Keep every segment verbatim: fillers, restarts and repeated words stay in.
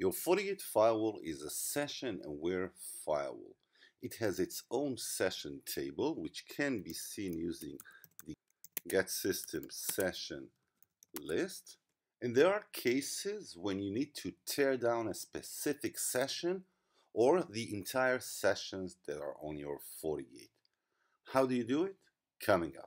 Your FortiGate firewall is a session-aware firewall. It has its own session table, which can be seen using the get system session list. And there are cases when you need to tear down a specific session or the entire sessions that are on your FortiGate. How do you do it? Coming up.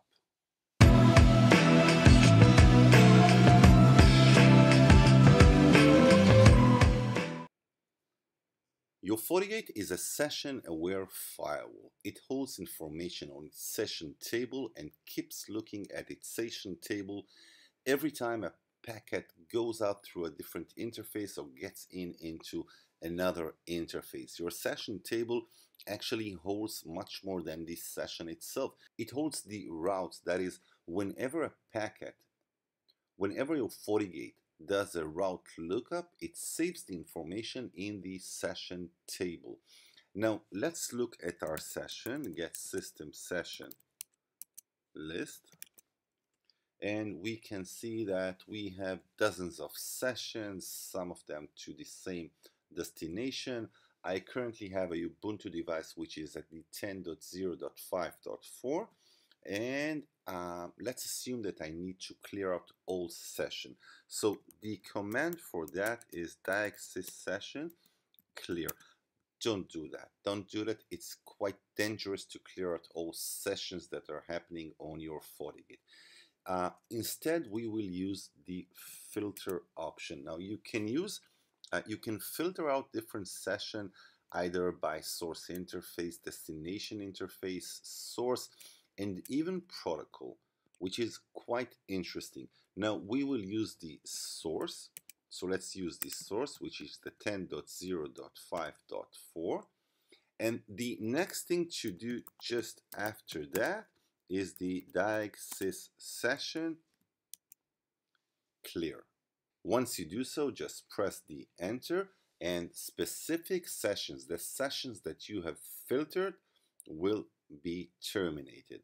Your FortiGate is a session-aware firewall. It holds information on its session table and keeps looking at its session table every time a packet goes out through a different interface or gets in into another interface. Your session table actually holds much more than the session itself. It holds the routes, that is, whenever a packet, whenever your FortiGate does a route lookup, it saves the information in the session table. Now let's look at our session, get system session list. And we can see that we have dozens of sessions, some of them to the same destination. I currently have a Ubuntu device which is at the ten dot zero dot five dot four, and uh, let's assume that I need to clear out all session. So the command for that is diagsys session clear. Don't do that. Don't do that. It's quite dangerous to clear out all sessions that are happening on your FortiGate. Uh, instead, we will use the filter option. Now you can use, uh, you can filter out different session either by source interface, destination interface, source, and even protocol, which is quite interesting. Now we will use the source. So let's use the source, which is the ten dot zero dot five dot four. And the next thing to do just after that is the diagsys session clear. Once you do so, just press the enter, and specific sessions, the sessions that you have filtered, will be terminated.